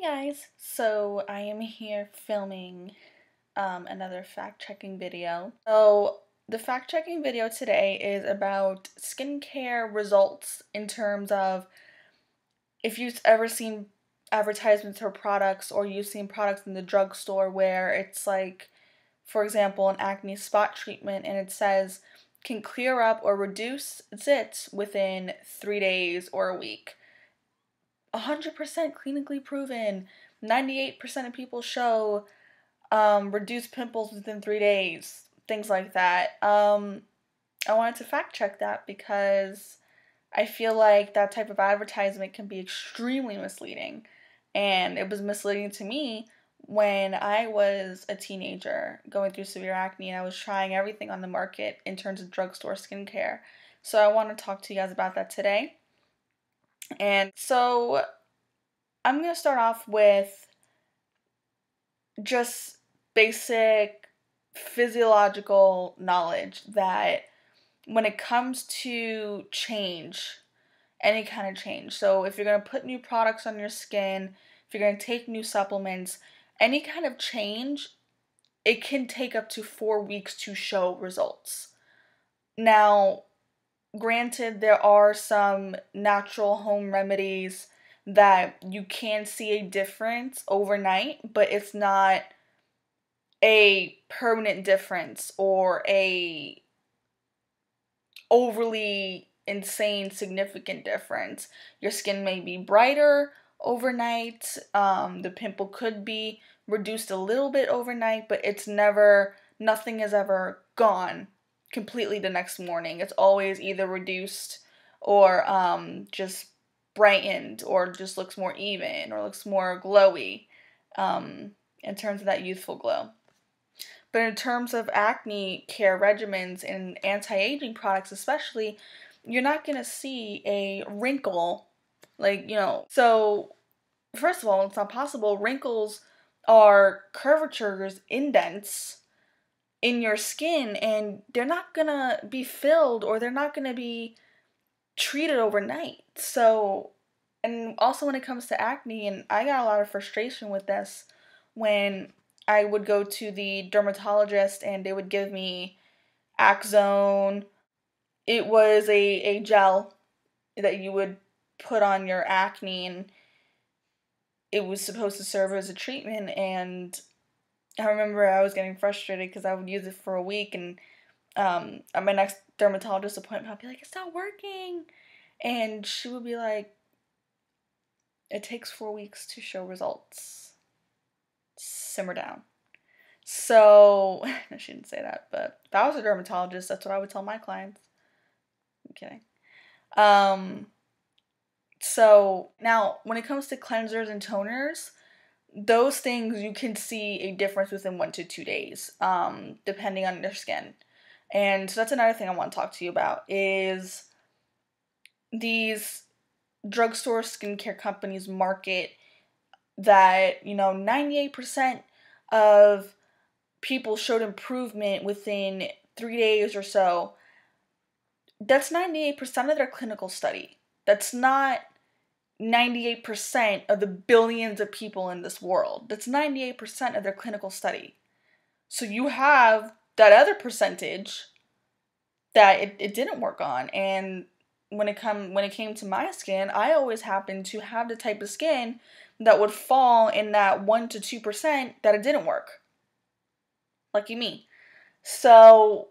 Hey guys, so I am here filming another fact-checking video. So the fact-checking video today is about skincare results in terms of if you've ever seen advertisements for products or you've seen products in the drugstore where it's like, for example, an acne spot treatment and it says can clear up or reduce zits within 3 days or a week. 100% clinically proven. 98% of people show reduced pimples within 3 days. Things like that. I wanted to fact check that because I feel like that type of advertisement can be extremely misleading. And it was misleading to me when I was a teenager going through severe acne and I was trying everything on the market in terms of drugstore skincare. So I want to talk to you guys about that today. And so I'm going to start off with just basic physiological knowledge that when it comes to change, any kind of change, so if you're going to put new products on your skin, if you're going to take new supplements, any kind of change, it can take up to 4 weeks to show results. Now, granted, there are some natural home remedies that you can see a difference overnight, but it's not a permanent difference or a overly insane significant difference. Your skin may be brighter overnight, the pimple could be reduced a little bit overnight, but it's never, nothing is ever gone completely the next morning. It's always either reduced or just brightened or just looks more even or looks more glowy in terms of that youthful glow. But in terms of acne care regimens and anti-aging products especially, you're not going to see a wrinkle, like, you know. So first of all, it's not possible. Wrinkles are curvatures, indents in your skin, and they're not gonna be filled or they're not gonna be treated overnight. So, and also when it comes to acne, and I got a lot of frustration with this when I would go to the dermatologist and they would give me Aczone. It was a gel that you would put on your acne and it was supposed to serve as a treatment, and I remember I was getting frustrated because I would use it for a week, and at my next dermatologist appointment, I'd be like, it's not working. And she would be like, it takes 4 weeks to show results. Simmer down. So, she didn't say that, but if I was a dermatologist, that's what I would tell my clients. I'm kidding. So, now, when it comes to cleansers and toners, those things you can see a difference within 1 to 2 days, depending on your skin. And so that's another thing I want to talk to you about is these drugstore skincare companies market that, you know, 98% of people showed improvement within 3 days or so. That's 98% of their clinical study. That's not 98% of the billions of people in this world. That's 98% of their clinical study. So you have that other percentage that it didn't work on. And when it came to my skin, I always happened to have the type of skin that would fall in that 1 to 2% that it didn't work. Lucky me. So,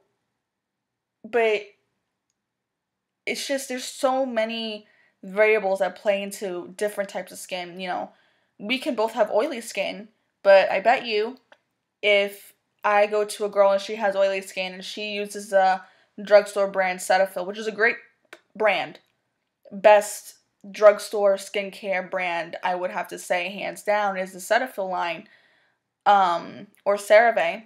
but it's just there's so many variables that play into different types of skin. You know, we can both have oily skin, but I bet you if I go to a girl and she has oily skin and she uses a drugstore brand, Cetaphil, which is a great brand, best drugstore skincare brand, I would have to say hands down, is the Cetaphil line, or CeraVe.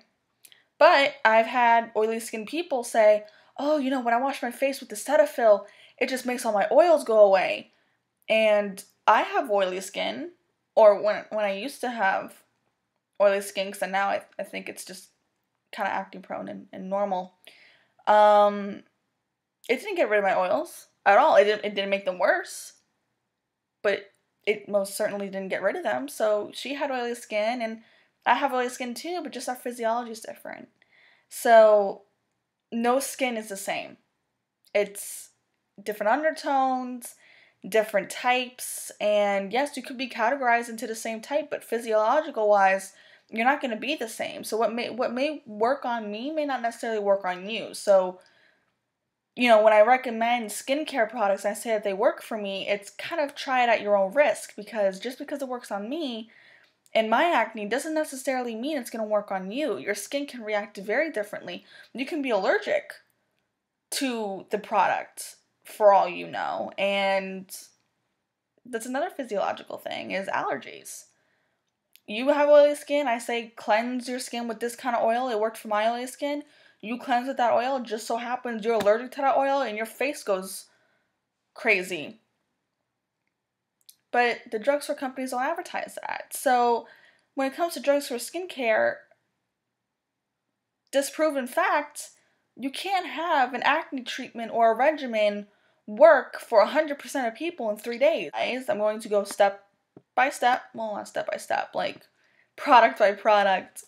But I've had oily skin people say, oh, you know, when I wash my face with the Cetaphil, it just makes all my oils go away. And I have oily skin, or when I used to have oily skin, because now I think it's just kind of acne prone and normal. It didn't get rid of my oils at all. It didn't make them worse, but it most certainly didn't get rid of them. So she had oily skin and I have oily skin too, but just our physiology is different. So no skin is the same. It's different undertones, different types, and yes, you could be categorized into the same type, but physiological wise, you're not going to be the same. So what may work on me may not necessarily work on you. So, you know, when I recommend skincare products, I say that they work for me, it's kind of try it at your own risk, because just because it works on me and my acne doesn't necessarily mean it's going to work on you. Your skin can react very differently. You can be allergic to the product for all you know, and that's another physiological thing is allergies. You have oily skin, I say cleanse your skin with this kind of oil. It worked for my oily skin. You cleanse with that oil, just so happens you're allergic to that oil and your face goes crazy. But the drugstore companies don't advertise that. So when it comes to drugstore skincare, disproven fact, you can't have an acne treatment or a regimen work for 100% of people in 3 days. I'm going to go step by step, well not step by step, like product by product,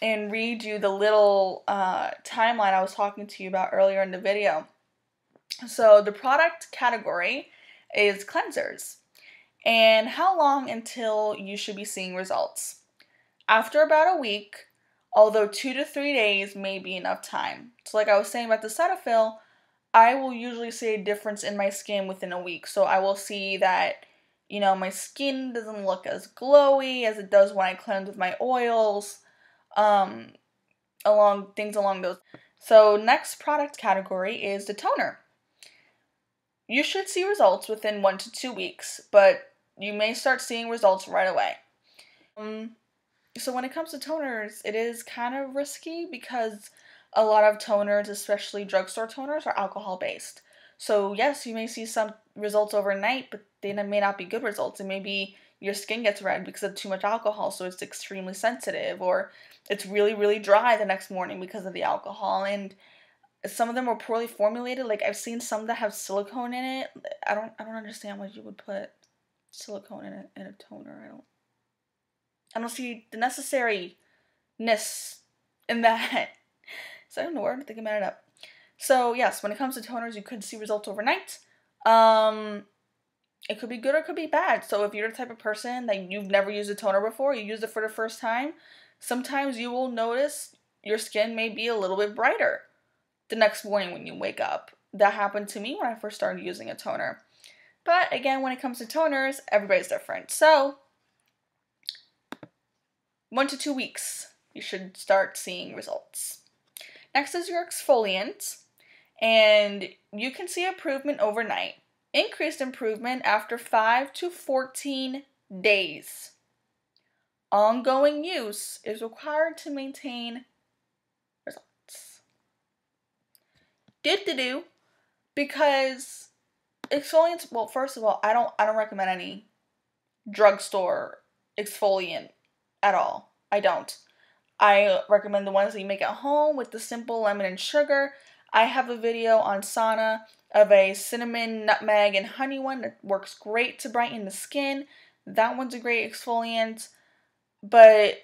and read you the little timeline I was talking to you about earlier in the video. So the product category is cleansers, and how long until you should be seeing results. After about a week, although 2 to 3 days may be enough time. So like I was saying about the Cetaphil, I will usually see a difference in my skin within a week. So I will see that, you know, my skin doesn't look as glowy as it does when I cleanse with my oils, along those. So next product category is the toner. You should see results within 1 to 2 weeks, but you may start seeing results right away. So when it comes to toners, it is kind of risky because a lot of toners, especially drugstore toners, are alcohol-based. So yes, you may see some results overnight, but then it may not be good results. It may be your skin gets red because of too much alcohol, so it's extremely sensitive, or it's really, really dry the next morning because of the alcohol. And some of them are poorly formulated. Like I've seen some that have silicone in it. I don't understand why you would put silicone in a toner. I don't see the necessariness in that. Is that a word? I think I made it up. So yes, when it comes to toners, you could see results overnight. It could be good or it could be bad. So if you're the type of person that you've never used a toner before, you use it for the first time, sometimes you will notice your skin may be a little bit brighter the next morning when you wake up. That happened to me when I first started using a toner. But again, when it comes to toners, everybody's different. So 1 to 2 weeks, you should start seeing results. Next is your exfoliant, and you can see improvement overnight. Increased improvement after 5 to 14 days. Ongoing use is required to maintain results. Do because exfoliants, well, first of all, I don't recommend any drugstore exfoliant at all. I don't. I recommend the ones that you make at home with the simple lemon and sugar. I have a video on Sana of a cinnamon, nutmeg, and honey one that works great to brighten the skin. That one's a great exfoliant. But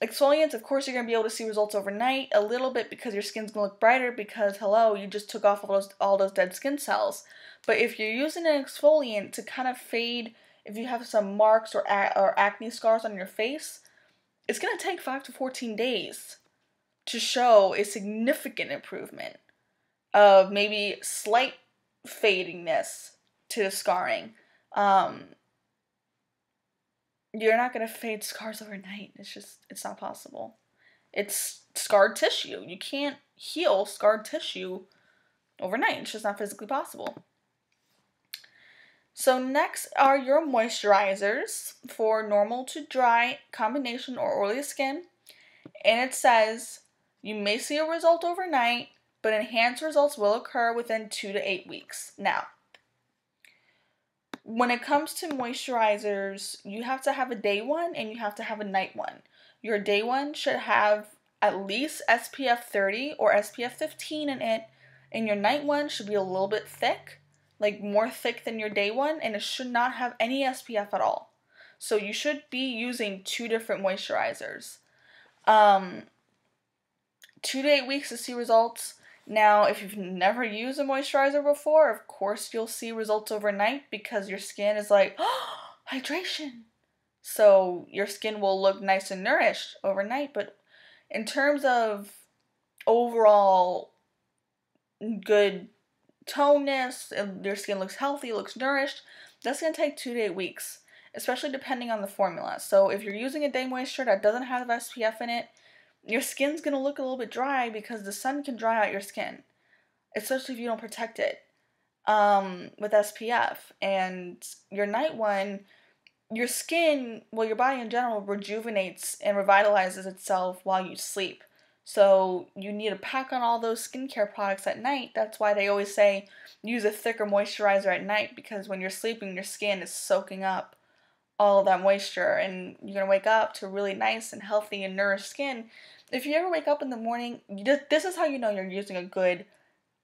exfoliants, of course, you're going to be able to see results overnight a little bit because your skin's going to look brighter because, hello, you just took off all those dead skin cells. But if you're using an exfoliant to kind of fade, if you have some marks or acne scars on your face, it's going to take 5 to 14 days to show a significant improvement of maybe slight fadingness to the scarring. You're not going to fade scars overnight. It's not possible. It's scarred tissue. You can't heal scarred tissue overnight. It's just not physically possible. So next are your moisturizers for normal to dry combination or oily skin. And it says you may see a result overnight, but enhanced results will occur within 2 to 8 weeks. Now, when it comes to moisturizers, you have to have a day one and you have to have a night one. Your day one should have at least SPF 30 or SPF 15 in it, and your night one should be a little bit thick. like more thick than your day one, and it should not have any SPF at all. So you should be using two different moisturizers. 2 to 8 weeks to see results. Now, if you've never used a moisturizer before, of course you'll see results overnight because your skin is like, oh, hydration. So your skin will look nice and nourished overnight. But in terms of overall good toneness, your skin looks healthy, looks nourished, that's going to take 2 to 8 weeks, especially depending on the formula. So if you're using a day moisture that doesn't have SPF in it, your skin's going to look a little bit dry because the sun can dry out your skin, especially if you don't protect it with SPF. And your night one, your skin, well, your body in general rejuvenates and revitalizes itself while you sleep. So you need to pack on all those skincare products at night. That's why they always say use a thicker moisturizer at night, because when you're sleeping, your skin is soaking up all of that moisture, and you're gonna wake up to really nice and healthy and nourished skin. If you ever wake up in the morning, this is how you know you're using a good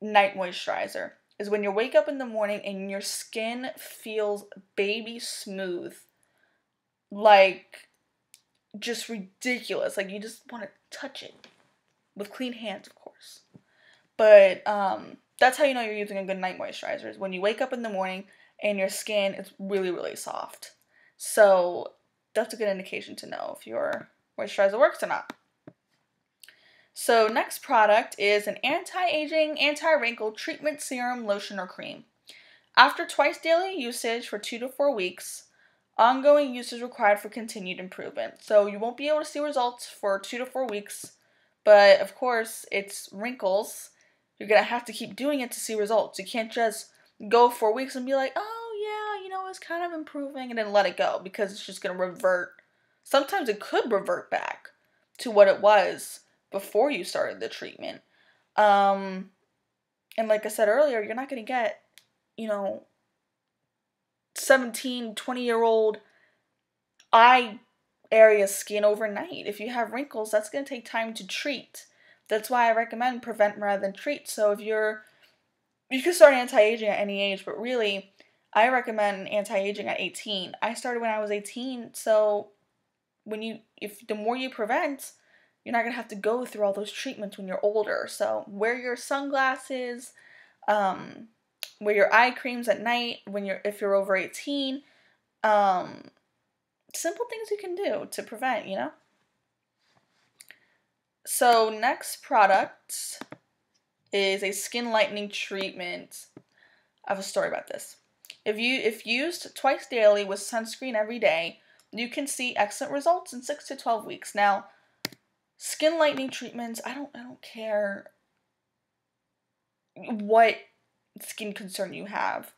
night moisturizer, is when you wake up in the morning and your skin feels baby smooth, like just ridiculous, like you just want to touch it with clean hands, of course. But that's how you know you're using a good night moisturizer, is when you wake up in the morning and your skin is really, really soft. So that's a good indication to know if your moisturizer works or not. So next product is an anti-aging, anti-wrinkle treatment serum, lotion, or cream. After twice daily usage for 2 to 4 weeks, ongoing use is required for continued improvement. So you won't be able to see results for 2 to 4 weeks, but of course it's wrinkles. You're going to have to keep doing it to see results. You can't just go for weeks and be like, oh, is kind of improving, and then let it go, because it's just going to revert. Sometimes it could revert back to what it was before you started the treatment. And like I said earlier, you're not going to get, 17, 20-year-old eye area skin overnight. If you have wrinkles, that's going to take time to treat. That's why I recommend prevent rather than treat. So if you can start anti-aging at any age, but really, I recommend anti-aging at 18. I started when I was 18, so if the more you prevent, you're not gonna have to go through all those treatments when you're older. So wear your sunglasses, wear your eye creams at night if you're over 18. Simple things you can do to prevent, So next product is a skin lightening treatment. I have a story about this. If used twice daily with sunscreen every day, you can see excellent results in 6 to 12 weeks. Now, skin lightening treatments, I don't care what skin concern you have.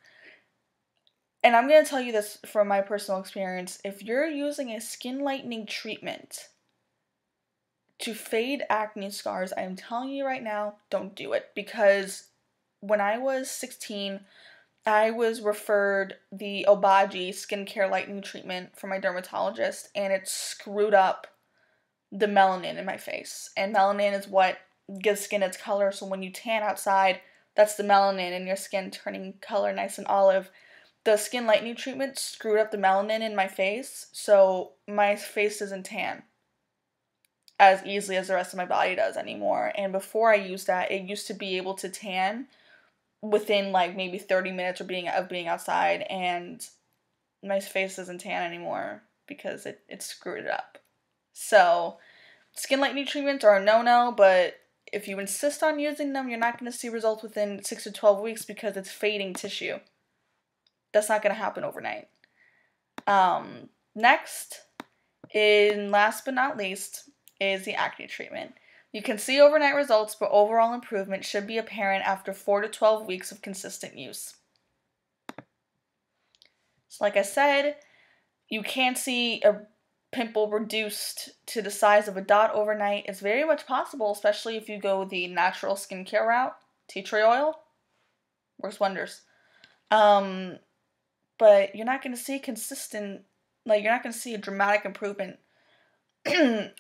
And I'm going to tell you this from my personal experience. If you're using a skin lightening treatment to fade acne scars, I'm telling you right now, don't do it. Because when I was 16, I was referred the Obagi skincare lightening treatment from my dermatologist, and it screwed up the melanin in my face. And melanin is what gives skin its color, so when you tan outside, that's the melanin in your skin turning color nice and olive. The skin lightening treatment screwed up the melanin in my face, so my face doesn't tan as easily as the rest of my body does anymore. And before I used that, it used to be able to tan within like maybe 30 minutes of being outside, and my face doesn't tan anymore because it screwed it up. So skin lightening treatments are a no-no, but if you insist on using them, you're not going to see results within 6 to 12 weeks because it's fading tissue. That's not going to happen overnight. Next, and last but not least, is the acne treatment. You can see overnight results, but overall improvement should be apparent after 4 to 12 weeks of consistent use. So like I said, you can see a pimple reduced to the size of a dot overnight. It's very much possible, especially if you go the natural skincare route. Tea tree oil works wonders. But you're not going to see a dramatic improvement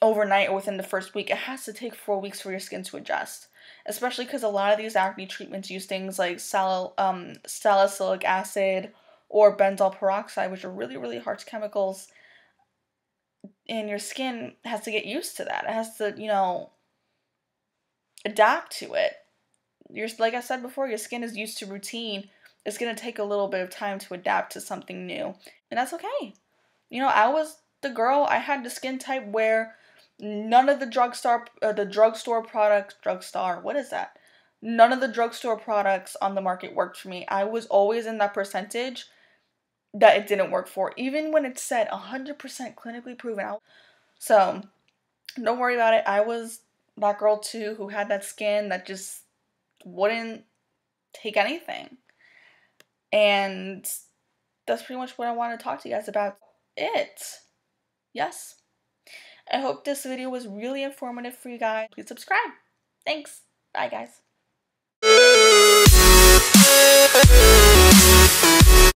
overnight or within the first week. It has to take 4 weeks for your skin to adjust, especially because a lot of these acne treatments use things like salicylic acid or benzoyl peroxide, which are really, really harsh chemicals, and your skin has to get used to that. It has to, you know, adapt to it. Like I said before, your skin is used to routine. It's going to take a little bit of time to adapt to something new, and that's okay. You know, I was the girl, I had the skin type where none of the none of the drugstore products on the market worked for me. I was always in that percentage that it didn't work for, even when it said 100% clinically proven out. So don't worry about it. I was that girl too who had that skin that just wouldn't take anything. And that's pretty much what I want to talk to you guys about. Yes. I hope this video was really informative for you guys. Please subscribe. Thanks. Bye, guys.